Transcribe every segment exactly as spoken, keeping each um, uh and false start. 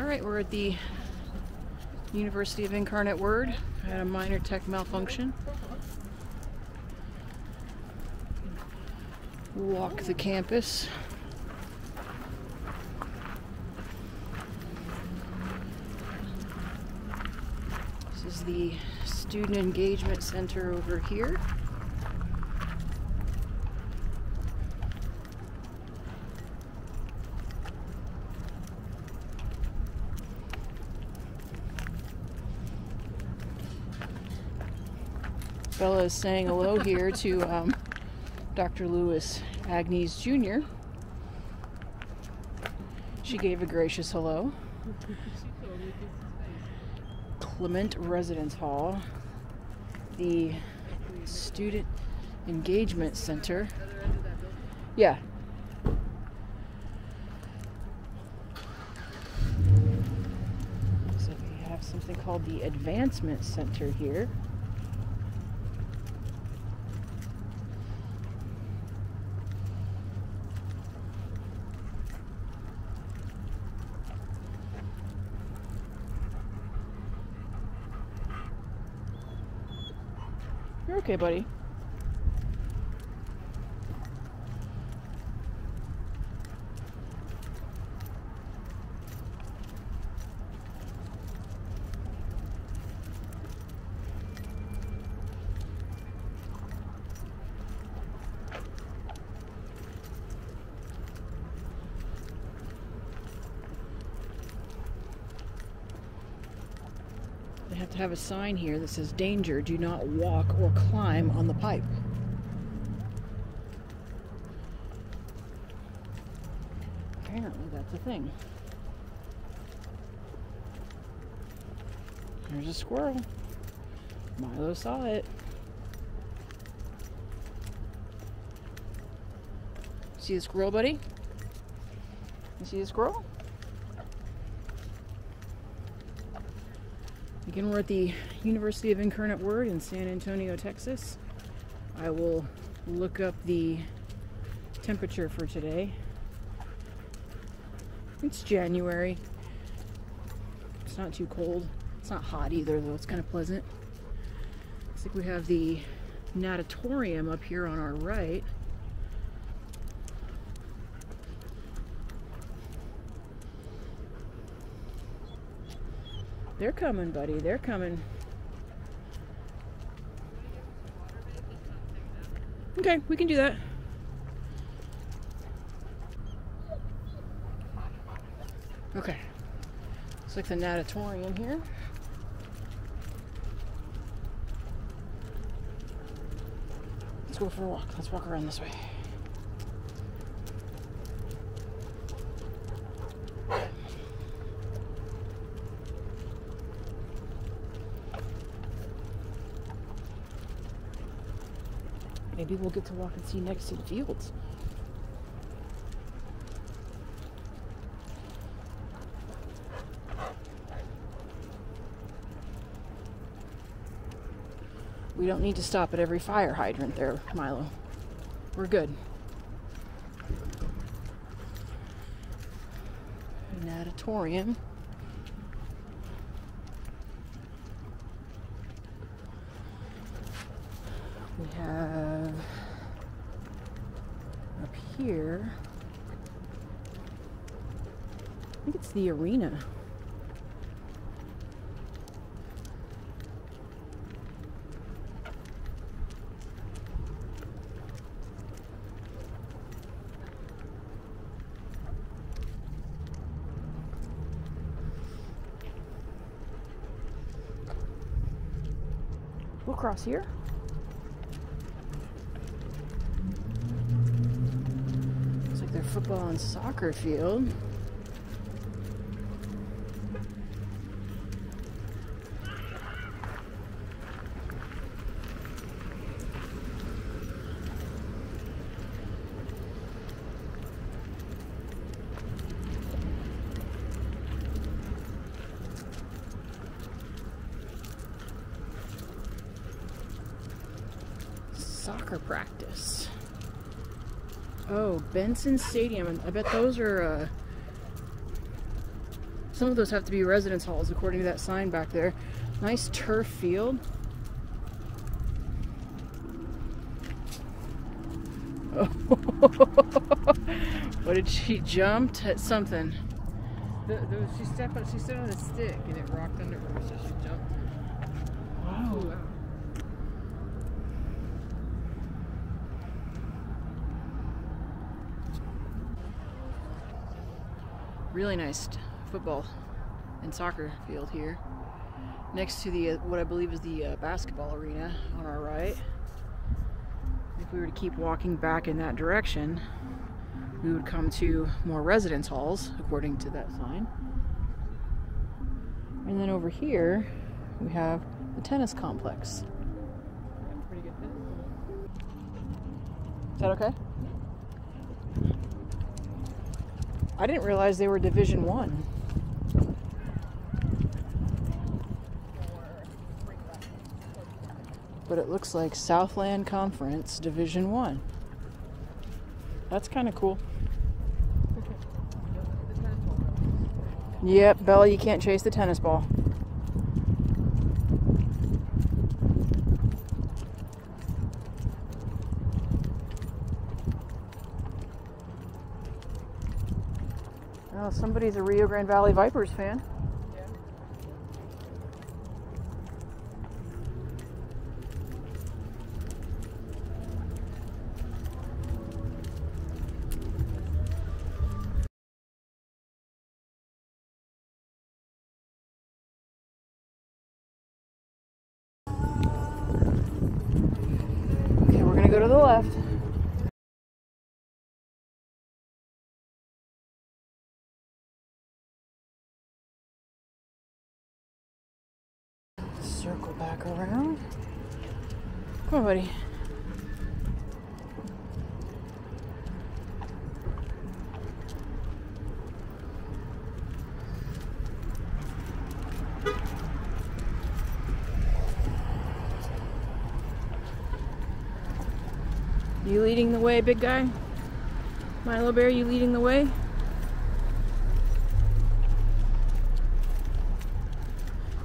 All right, we're at the University of Incarnate Word. I had a minor tech malfunction. Walk the campus. This is the Student Engagement Center over here. Bella is saying hello here to um, Doctor Lewis Agnes, Junior She gave a gracious hello. Clement Residence Hall, the Student Engagement Center. Yeah. So we have something called the Advancement Center here. You're okay, buddy. They have to have a sign here that says, danger, do not walk or climb on the pipe. Apparently that's a thing. There's a squirrel. Milo saw it. See the squirrel, buddy? You see the squirrel? Again, we're at the University of Incarnate Word in San Antonio, Texas. I will look up the temperature for today. It's January. It's not too cold. It's not hot either, though. It's kind of pleasant. Looks like we have the natatorium up here on our right. They're coming, buddy. They're coming. Okay, we can do that. Okay. Looks like the natatorium here. Let's go for a walk. Let's walk around this way. Maybe we'll get to walk and see next to the fields. We don't need to stop at every fire hydrant there, Milo. We're good. An auditorium. We have up here, I think it's the arena. We'll cross here. Football and soccer field. Soccer practice. Oh, Benson Stadium. I bet those are uh, Some of those have to be residence halls, according to that sign back there. Nice turf field. Oh. What did she jump at? Something. The, the, she stepped on. She stood on a stick and it rocked under her, so she jumped. Wow. Oh, wow. Really nice football and soccer field here, next to the uh, what I believe is the uh, basketball arena on our right. If we were to keep walking back in that direction, we would come to more residence halls, according to that sign. And then over here, we have the tennis complex. Yeah, pretty good tennis. Is that okay? I didn't realize they were Division One. But it looks like Southland Conference Division One. That's kind of cool. Yep, Bella, you can't chase the tennis ball. Oh, somebody's a Rio Grande Valley Vipers fan. Go to the left. Circle back around. Come on, buddy. You leading the way, big guy? Milo Bear, you leading the way?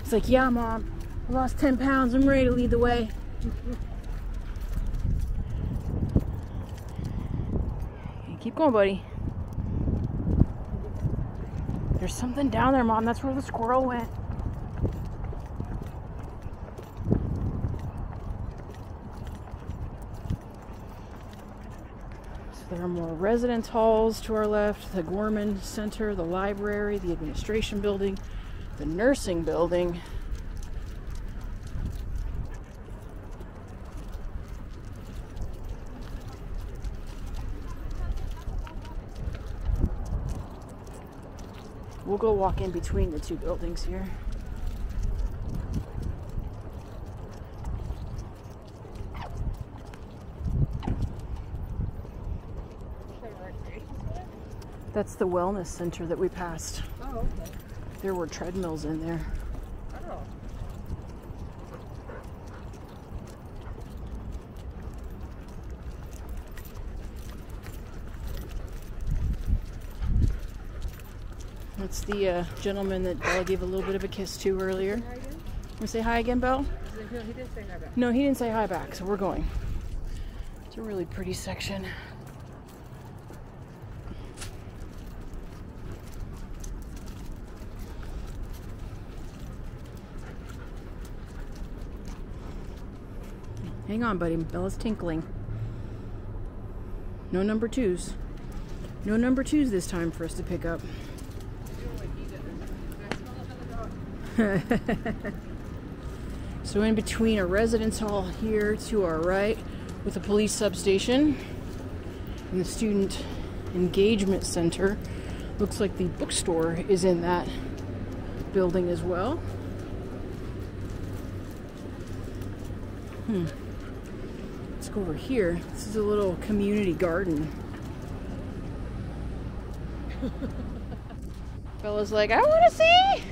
It's like, yeah, Mom. I lost ten pounds. I'm ready to lead the way. Keep going, buddy. There's something down there, Mom. That's where the squirrel went. There are more residence halls to our left, the Gorman Center, the library, the administration building, the nursing building. We'll go walk in between the two buildings here. That's the wellness center that we passed. Oh, okay. There were treadmills in there. Oh. That's the uh, gentleman that Bella gave a little bit of a kiss to earlier. Can we say hi again, Belle? No, he didn't say hi back. No, he didn't say hi back, so we're going. It's a really pretty section. Hang on, buddy. Bella's tinkling. No number twos. No number twos this time for us to pick up. So in between a residence hall here to our right with a police substation and the Student Engagement Center. Looks like the bookstore is in that building as well. Hmm. Let's go over here. This is a little community garden. Bella's like, I want to see!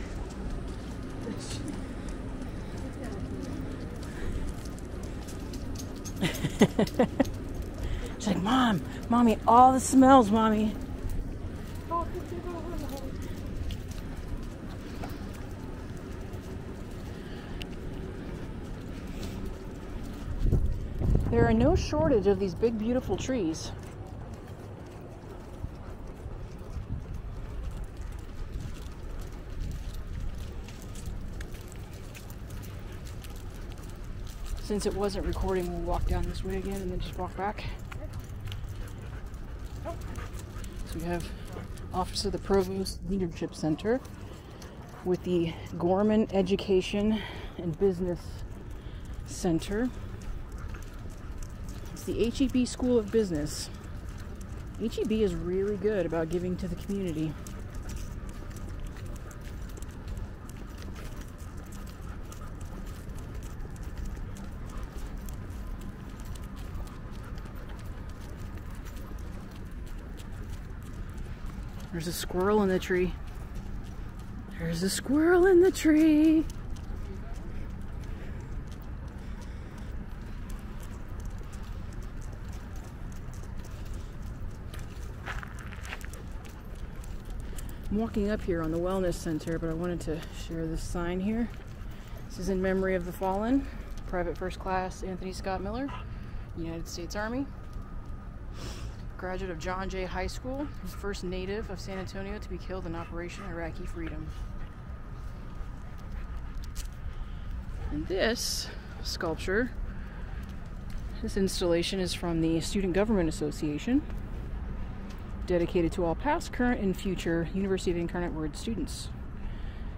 She's like, Mom, Mommy, all the smells, Mommy. There are no shortage of these big, beautiful trees. Since it wasn't recording, we'll walk down this way again and then just walk back. So we have Office of the Provost Leadership Center with the Gorman Education and Business Center. It's the H E B School of Business. H E B is really good about giving to the community. There's a squirrel in the tree. There's a squirrel in the tree. I'm walking up here on the Wellness Center, but I wanted to share this sign here. This is in memory of the fallen, Private First Class Anthony Scott Miller, United States Army. Graduate of John Jay High School, his first native of San Antonio to be killed in Operation Iraqi Freedom. And this sculpture, this installation is from the Student Government Association, dedicated to all past, current, and future University of the Incarnate Word students,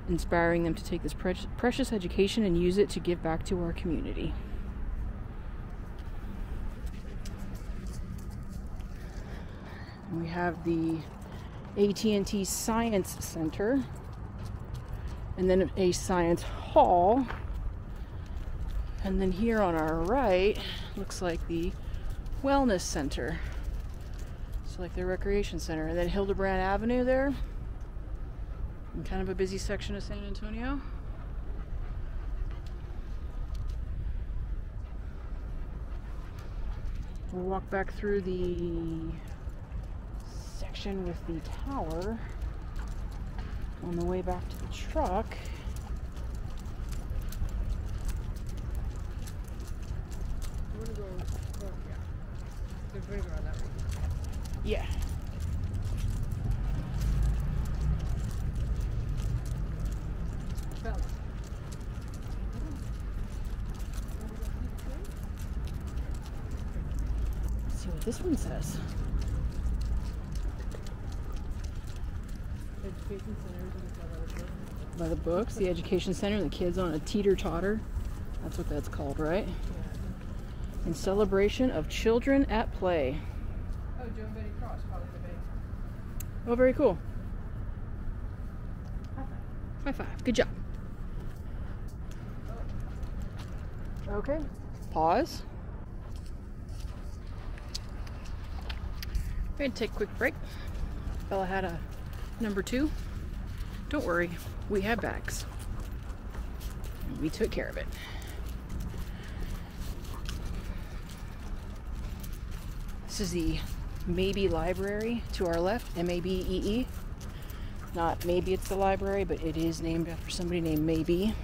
inspiring them to take this pre precious education and use it to give back to our community. We have the A T and T Science Center, and then a science hall. And then here on our right, looks like the Wellness Center. So like the recreation center. And then Hildebrand Avenue there. And kind of a busy section of San Antonio. We'll walk back through the with the tower on the way back to the truck. Yeah. Let's see what this one says. By the books, the education center, and the kids on a teeter-totter. That's what that's called, right? Yeah. In celebration of children at play. Oh, Joan Betty Cross, probably the bank. Oh, very cool. High five. High five. Good job. Oh. Okay. Pause. We're gonna take a quick break. Bella had a number two. Don't worry, we have bags. We took care of it. This is the Mabee Library to our left, M A B E E. Not maybe it's the library, but it is named after somebody named Mabee.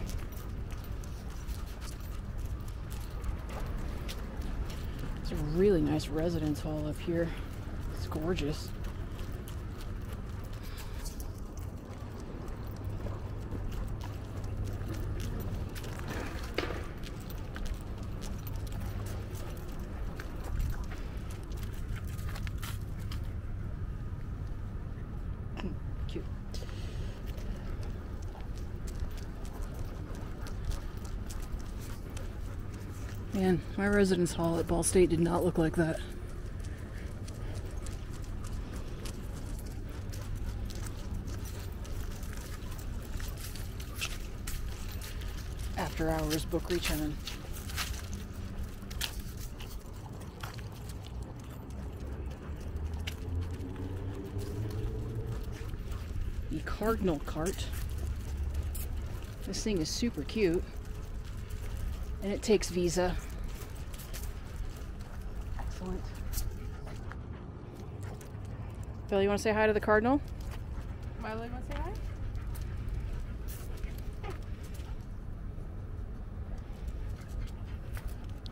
It's a really nice residence hall up here. It's gorgeous. Man, my residence hall at Ball State did not look like that. After hours book return. The Cardinal Cart. This thing is super cute. And it takes Visa. Excellent. Bill, you want to say hi to the Cardinal? Milo, you want to say hi?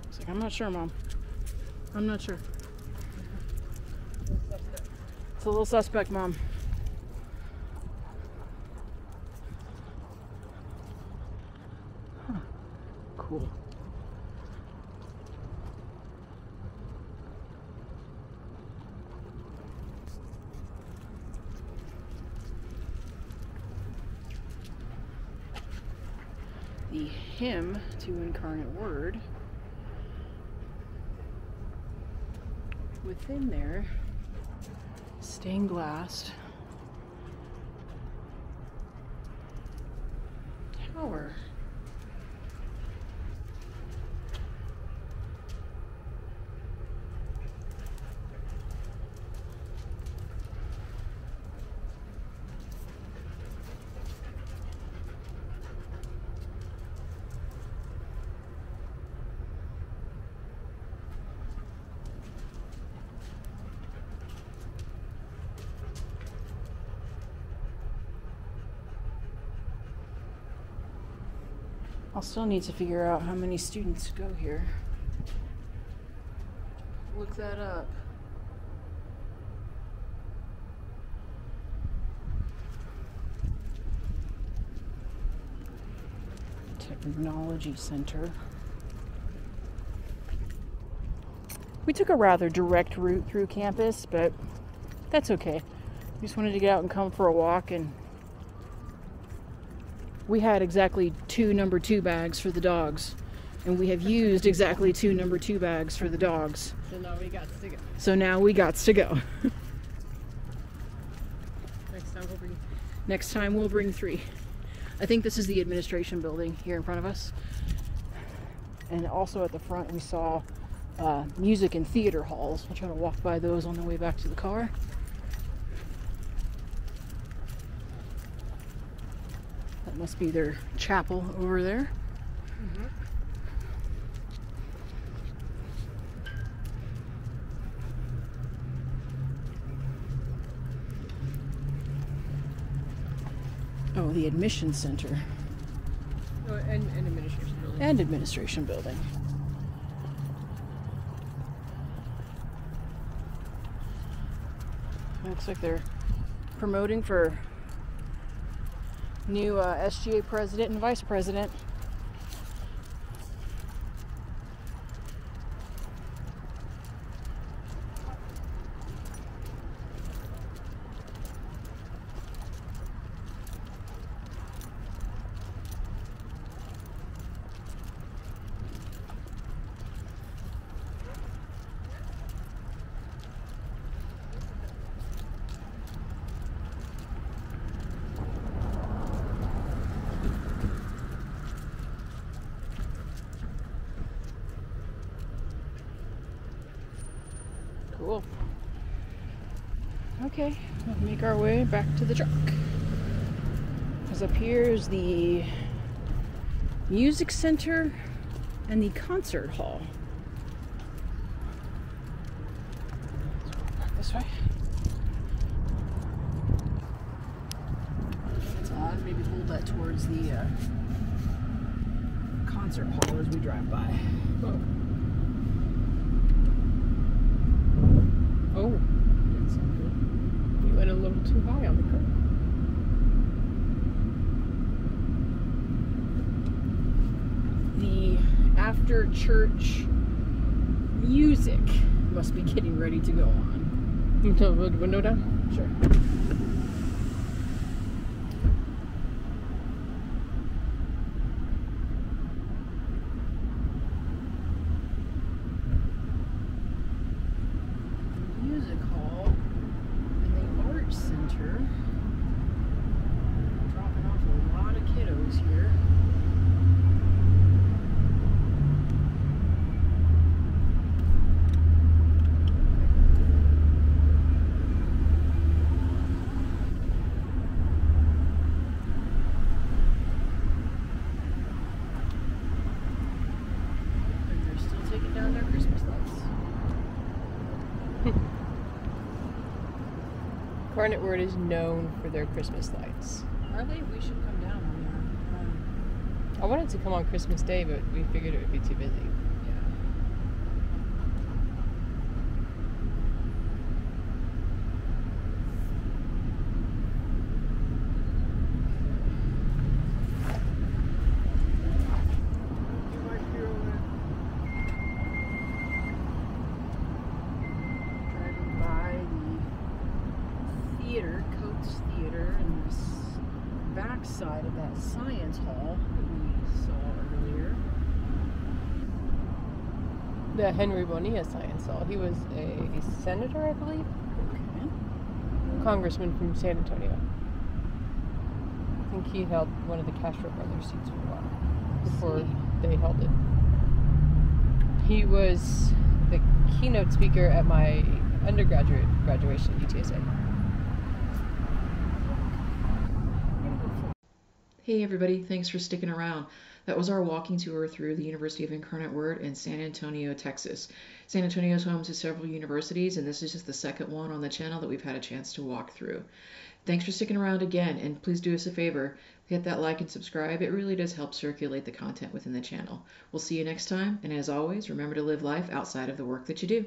It's like, I'm not sure, Mom. I'm not sure. It's a little suspect, Mom. Huh. Cool. The Hymn to Incarnate Word. Within there, stained glass tower. I'll still need to figure out how many students go here. Look that up. Technology Center. We took a rather direct route through campus, but that's okay. We just wanted to get out and come for a walk, and we had exactly two number two bags for the dogs, and we have used exactly two number two bags for the dogs. So now we got to go. So now we got to go. Next time we'll bring. Next time we'll bring three. I think this is the administration building here in front of us, and also at the front we saw uh, music and theater halls. We'll try to walk by those on the way back to the car. Must be their chapel over there. Mm-hmm. Oh, the admission center. Oh, and, and administration building. And administration building. Looks like they're promoting for new uh, S G A president and vice president. Cool. Okay, we'll make our way back to the truck. Because up here is the music center and the concert hall. Let's go back this way. That's odd. Maybe hold that towards the uh, concert hall as we drive by. Whoa. Oh, that's not good. We went a little too high on the curve. The after church music must be getting ready to go on. You can tell the window down? Sure. Incarnate Word is known for their Christmas lights. Are they? We should come down on there. Um, I wanted to come on Christmas Day, but we figured it would be too busy. Yeah. Arts Theater and this back side of that science hall that we saw earlier. The Henry Bonilla science hall. He was a, a senator, I believe. Okay. Congressman from San Antonio. I think he held one of the Castro brothers seats for a while before See. they held it. He was the keynote speaker at my undergraduate graduation at U T S A. Hey everybody, thanks for sticking around. That was our walking tour through the University of Incarnate Word in San Antonio, Texas. San Antonio is home to several universities, and this is just the second one on the channel that we've had a chance to walk through. Thanks for sticking around again, and please do us a favor, hit that like and subscribe. It really does help circulate the content within the channel. We'll see you next time, and as always, remember to live life outside of the work that you do.